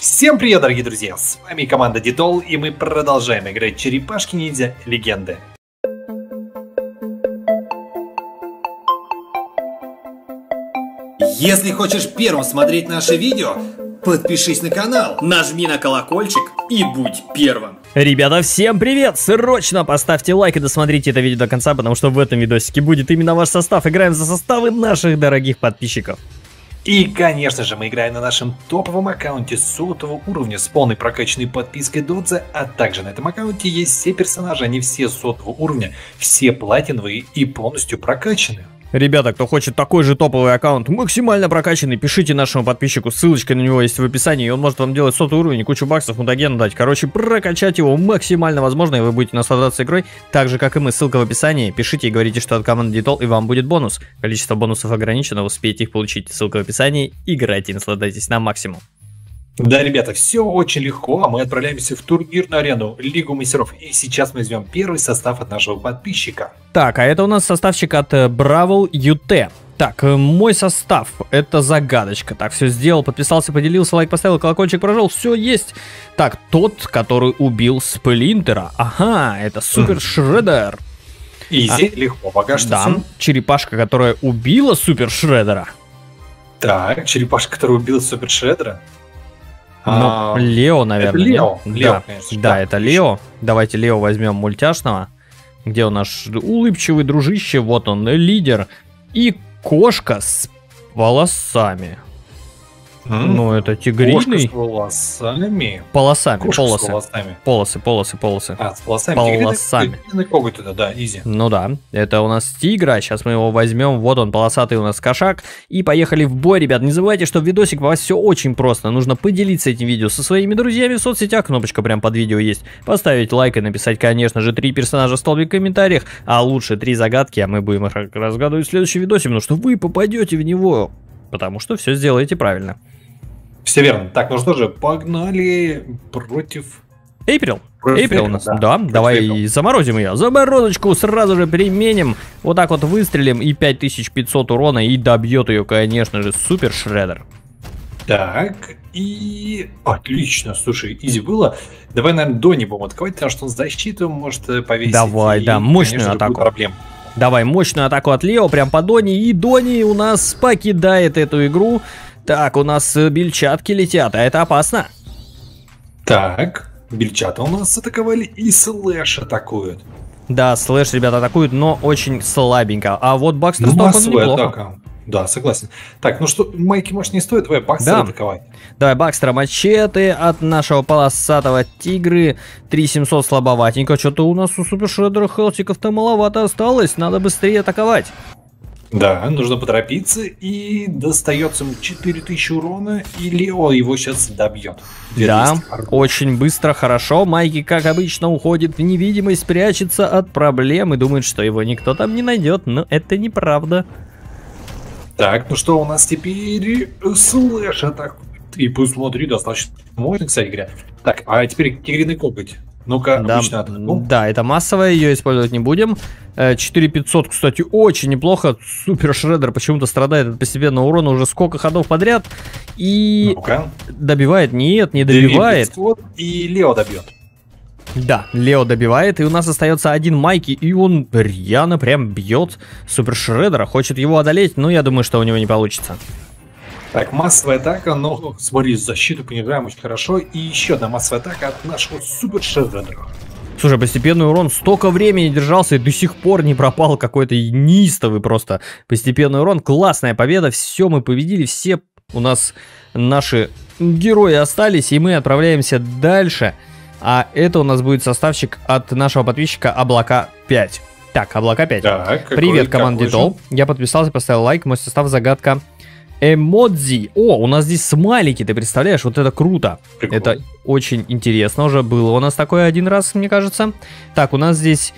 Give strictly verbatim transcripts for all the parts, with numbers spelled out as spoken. Всем привет, дорогие друзья! С вами команда Дитол, и мы продолжаем играть черепашки-ниндзя легенды. Если хочешь первым смотреть наше видео, подпишись на канал, нажми на колокольчик и будь первым. Ребята, всем привет! Срочно поставьте лайк и досмотрите это видео до конца, потому что в этом видосике будет именно ваш состав. Играем за составы наших дорогих подписчиков. И, конечно же, мы играем на нашем топовом аккаунте сотого уровня с полной прокачанной подпиской Додзе, а также на этом аккаунте есть все персонажи, они все сотого уровня, все платиновые и полностью прокачаны. Ребята, кто хочет такой же топовый аккаунт, максимально прокачанный, пишите нашему подписчику, ссылочка на него есть в описании, и он может вам делать сотый уровень, кучу баксов, мутагена дать. Короче, прокачать его максимально возможно, и вы будете наслаждаться игрой, так же, как и мы, ссылка в описании. Пишите и говорите, что от команды Дитол, и вам будет бонус. Количество бонусов ограничено, успейте их получить, ссылка в описании, играйте и наслаждайтесь на максимум. Да, ребята, все очень легко, а мы отправляемся в турнирную арену Лигу Мастеров, и сейчас мы возьмем первый состав от нашего подписчика. Так, а это у нас составчик от Brawl ю ти. Так, мой состав, это загадочка. Так, все сделал, подписался, поделился, лайк поставил, колокольчик прожал, все есть. Так, тот, который убил Сплинтера. Ага, это Супер Шреддер. Изи, а, легко, пока что. Да, сын. Черепашка, которая убила Супер Шреддера. Так, черепашка, которая убила Супер Шреддера. Но а, Лео, наверное. Лео. Лео, да, конечно, да, да, это Лео. Давайте Лео возьмем мультяшного. Где у нас улыбчивый дружище? Вот он, лидер. И кошка с волосами. М-м, ну, это тигриный. Кошка с волосами. Полосами. Кошка полосы. С волосами. Полосы, полосы, полосы. А, с волосами. Полосами. Коготь туда, да, изи. Ну да, это у нас тигра. Сейчас мы его возьмем. Вот он, полосатый у нас кошак. И поехали в бой, ребят. Не забывайте, что в видосик у вас все очень просто. Нужно поделиться этим видео со своими друзьями в соцсетях. Кнопочка прям под видео есть. Поставить лайк и написать, конечно же, три персонажа в столбик в комментариях. А лучше три загадки. А мы будем их разгадывать в следующем видосе, потому что вы попадете в него. Потому что все сделаете правильно. Все верно. Так, ну что же, погнали против... Эйприл. Эйприл у нас. Да, да давай April. Заморозим ее. Заморозочку сразу же применим. Вот так вот выстрелим и пять тысяч пятьсот урона. И добьет ее, конечно же, Супер Шреддер. Так, и... Отлично, слушай, изи было. Давай, наверное, Дони будем атаковать, потому что он защиту может повесить. Давай, и, да, мощную конечно, атаку. Проблем. Давай мощную атаку от Лео, прям по Дони. И Дони у нас покидает эту игру. Так, у нас бельчатки летят, а это опасно. Так, бельчата у нас атаковали и Слэш атакуют. Да, Слэш, ребята, атакуют, но очень слабенько. А вот Бакстер стал неплохо. Да, согласен. Так, ну что, майки, может, не стоит? Давай Бакстера да. атаковать. Давай Бакстера мачете от нашего полосатого тигры. три семьсот слабоватенько. Что-то у нас у Супер Шреддера хелтиков-то маловато осталось. Надо быстрее атаковать. Да, нужно поторопиться. И достается ему четыре тысячи урона. И Лео его сейчас добьет. Да, очень быстро, хорошо. Майки, как обычно, уходит в невидимость, прячется от проблем и думает, что его никто там не найдет. Но это неправда. Так, ну что у нас теперь? Слэш атакует. И пусть смотри, достаточно мощный, кстати говоря. Так, а теперь тигриный коготь. Ну-ка, да, обычно атаку. Да, это массовая, ее использовать не будем. четыре тысячи пятьсот, кстати, очень неплохо. Супер Шреддер почему-то страдает от постепенного урона уже сколько ходов подряд. И добивает? Нет, не добивает. девять тысяч пятьсот и Лео добьет. Да, Лео добивает, и у нас остается один Майки, и он рьяно прям бьет Супер Шреддера, хочет его одолеть, но я думаю, что у него не получится. Так, массовая атака, но смотри, защиту понижаем очень хорошо, и еще одна массовая атака от нашего Супер Шреддера. Слушай, постепенный урон столько времени держался и до сих пор не пропал, какой-то неистовый просто постепенный урон, классная победа, все мы победили, все у нас наши герои остались, и мы отправляемся дальше. А это у нас будет составчик от нашего подписчика Облака пять. Так, Облака пять. Так, привет, команда Дитол. Я подписался, поставил лайк. Мой состав загадка эмодзи. О, у нас здесь смайлики, ты представляешь? Вот это круто. Прикольно. Это очень интересно. Уже было у нас такое один раз, мне кажется. Так, у нас здесь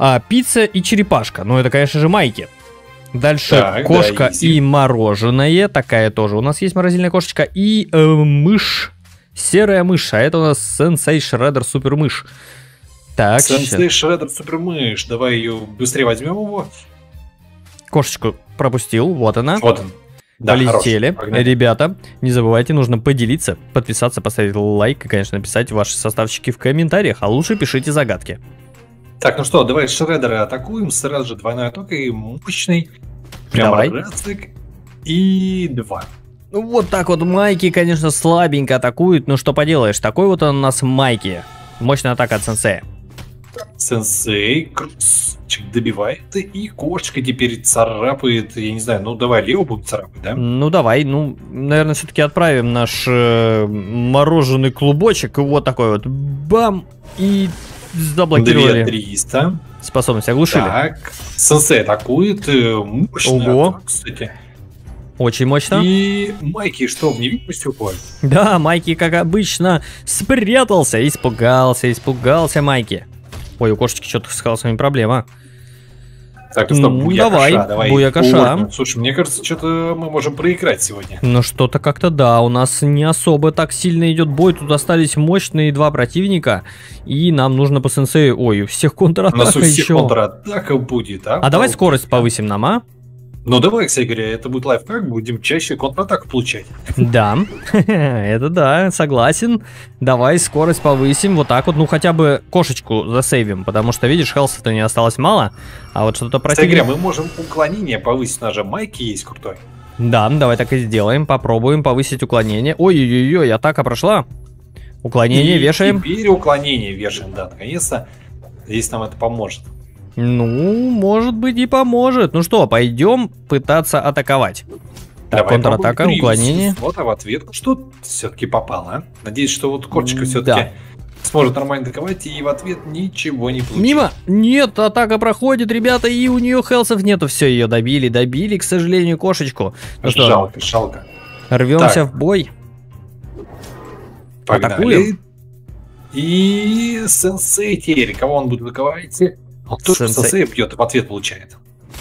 а, пицца и черепашка. Ну, это, конечно же, майки. Дальше так, кошка да, и мороженое. Такая тоже у нас есть морозильная кошечка. И э, мышь. Серая мышь, а это у нас Сенсей Шреддер Супер Мышь. Так, Сенсей Шреддер Супер Мышь, давай ее быстрее возьмем его. Кошечку пропустил, вот она. Вот он. Да, полетели, ребята, не забывайте, нужно поделиться, подписаться, поставить лайк и, конечно, написать ваши составчики в комментариях, а лучше пишите загадки. Так, ну что, давай Шреддера атакуем, сразу же двойной атак и мощный, прям разык и два. Ну вот так вот, Майки, конечно, слабенько атакует, но что поделаешь, такой вот он у нас Майки, мощная атака от Сенсея. Сенсей, красавчик, добивает, и кошечка теперь царапает, я не знаю, ну давай Лео будет царапать, да? Ну давай, ну, наверное, все-таки отправим наш э, мороженый клубочек, вот такой вот, бам, и заблокировали. две триста. Способность оглушили. Так, Сенсей атакует, мощная атака, кстати. Очень мощно. И Майки, что, в невидимости упал? Да, Майки, как обычно, спрятался, испугался, испугался Майки. Ой, у кошечки что-то с своими проблема. Так, ну что, буя давай, каша, давай. Буя каша. Слушай, мне кажется, что-то мы можем проиграть сегодня. Ну что-то как-то да, у нас не особо так сильно идет бой. Тут остались мощные два противника. И нам нужно по сенсею... Ой, у всех контратака еще. У нас у всех еще контратака будет, а? А давай скорость повысим нам, а? Ну давай, кстати говоря, это будет лайфхак, будем чаще контратаку получать. Да, это да, согласен. Давай скорость повысим, вот так вот, ну хотя бы кошечку засейвим, потому что, видишь, хелса-то не осталось мало, а вот что-то противник... Кстати говоря, мы можем уклонение повысить, у нас же Майки есть крутой. Да, давай так и сделаем, попробуем повысить уклонение. Ой-ой-ой, атака прошла. Уклонение и вешаем. Теперь уклонение вешаем, да, наконец-то, здесь нам это поможет. Ну, может быть и поможет. Ну что, пойдем пытаться атаковать. Так, контратака, уклонение. Вот, а в ответ что все-таки попало. Надеюсь, что вот корчика все-таки да. сможет нормально атаковать, и в ответ ничего не получится. Мимо! Нет, атака проходит, ребята, и у нее хелсов нету. Все, ее добили, добили, к сожалению, кошечку. Ну что, жалко, жалко. Рвемся в бой. Погнали. Атакуем. И сенсей теперь, кого он будет атаковать? Вот то, что Сенсей бьет, в ответ получает.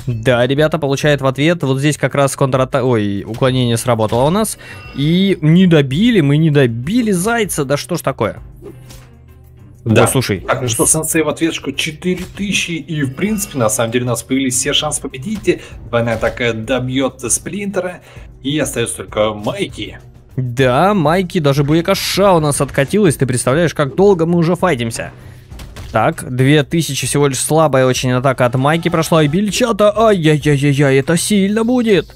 Да, ребята, получает в ответ. Вот здесь как раз контратака... Ой, уклонение сработало у нас. И не добили, мы не добили зайца. Да что ж такое? Да, О, слушай. Так, ну что, Сенсей в ответку четыре тысячи. И, в принципе, на самом деле у нас появились все шансы победить. Двойная такая добьет Сплинтера. И остается только Майки. Да, Майки, даже боекаша у нас откатилась. Ты представляешь, как долго мы уже файтимся. Так, две тысячи всего лишь, слабая очень атака от Майки прошла, и бельчата, ай-яй-яй-яй, это сильно будет.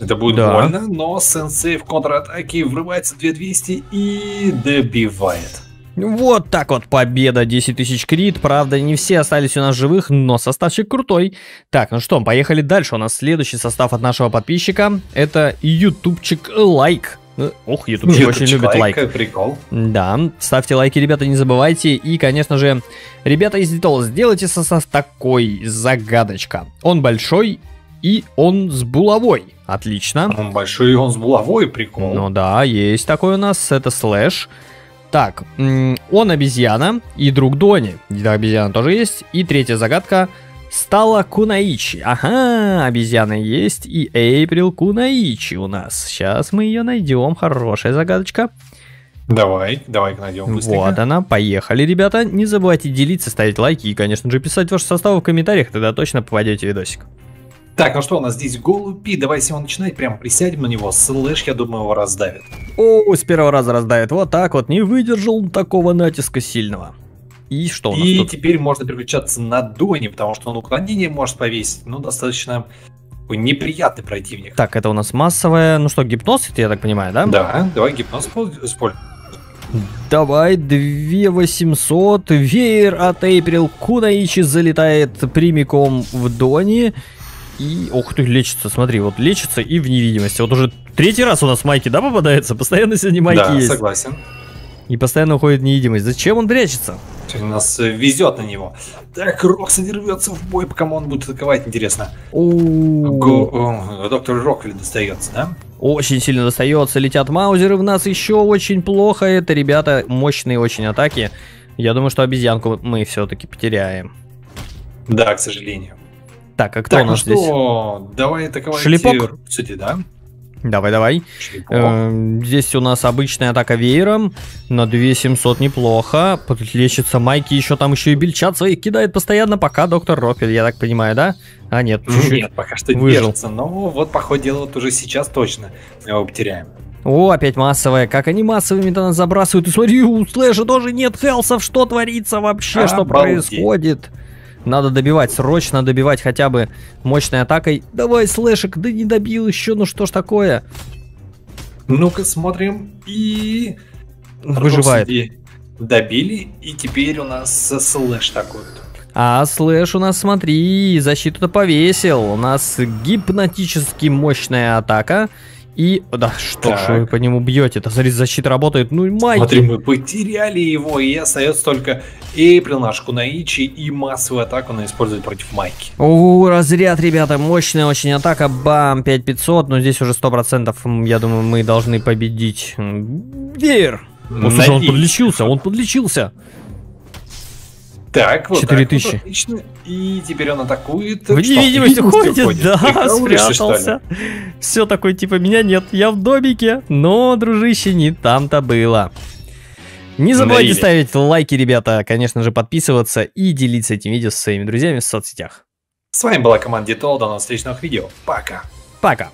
Это будет да. больно, но сенсей в контратаке врывается две тысячи двести и добивает. Вот так вот, победа, десять тысяч крит, правда не все остались у нас живых, но составчик крутой. Так, ну что, поехали дальше, у нас следующий состав от нашего подписчика, это Ютубчик Лайк. Ох, ютубчик очень любит лайк. лайк. Прикол. Да, ставьте лайки, ребята, не забывайте. И, конечно же, ребята из Дитол, сделайте состав такой, загадочка. Он большой и он с булавой. Отлично. Он большой и он с булавой, прикол. Ну да, есть такой у нас, это слэш. Так, он обезьяна и друг Дони. Обезьяна тоже есть. И третья загадка стала Кунаичи. Ага, обезьяна есть. И Эйприл Кунаичи у нас. Сейчас мы ее найдем. Хорошая загадочка. Давай, давай найдем быстренько. Вот она, поехали, ребята. Не забывайте делиться, ставить лайки и, конечно же, писать ваши составы в комментариях. Тогда точно попадете в видосик. Так, ну что, у нас здесь голуби. Давай с него начинать. Прям присядем на него. Слэш, я думаю, его раздавит. О, с первого раза раздавит. Вот так вот. Не выдержал такого натиска сильного. И что у нас И тут? Теперь можно переключаться на Дони, потому что он уклонение может повесить, но достаточно неприятный противник. Так, это у нас массовая, ну что, гипноз, я так понимаю, да? Да, давай гипноз используем. Давай, две тысячи восемьсот, веер от Эйприл Кунаичи залетает прямиком в Дони. И, ох ты, лечится, смотри, вот лечится и в невидимости. Вот уже третий раз у нас Майки, да, попадается? Постоянно сегодня Майки да, есть. Да, согласен. И постоянно уходит в невидимость. Зачем он прячется? У нас везет на него. Так, Рокфель рвется в бой, по кому он будет атаковать, интересно. Доктор Рокфель достается, да? Очень сильно достается. Летят маузеры в нас еще очень плохо. Это, ребята, мощные очень атаки. Я думаю, что обезьянку мы все-таки потеряем. Да, к сожалению. Так, а кто у нас здесь? Давай атаковать. Шлепок? Да? Давай, давай. Э, здесь у нас обычная атака веером. На две тысячи семьсот неплохо. Подлечится Майки, еще там еще и бельчат своих кидает постоянно, пока доктор Рокфель, я так понимаю, да? А, нет, чуть-чуть. Нет, пока что выжил. Держится, но вот, по ходу дела, вот уже сейчас точно его потеряем. О, опять массовая. Как они массовыми-то нас забрасывают? И смотри, у Слэша тоже нет хелсов. Что творится вообще? А, что обалдеть. Происходит? Надо добивать, срочно добивать хотя бы мощной атакой. Давай, Слэшик, да не добил еще, ну что ж такое? Ну-ка, смотрим. И... выживает. Добили, и теперь у нас Слэш такой. А Слэш у нас, смотри, защиту-то повесил. У нас гипнотически мощная атака. И, да, что ж вы по нему бьете-то? Смотри, защита работает. Ну и Майки. Смотри, мы потеряли его, и остается только Эйприл, наш Кунаичи, и массовую атаку она использует против Майки. О, разряд, ребята, мощная очень атака. Бам, пять тысяч пятьсот, но здесь уже сто процентов, я думаю, мы должны победить. Веер! Вот уже он подлечился, он подлечился. Так, вот четыре тысячи. Так, вот, отлично. И теперь он атакует. В невидимости ходит, да, спрятался. Все, такой, типа, меня нет, я в домике. Но, дружище, не там-то было. Не забывайте ставить лайки, ребята, конечно же, подписываться и делиться этим видео со своими друзьями в соцсетях. С вами была команда Дитол, до новых встречных видео. Пока. Пока.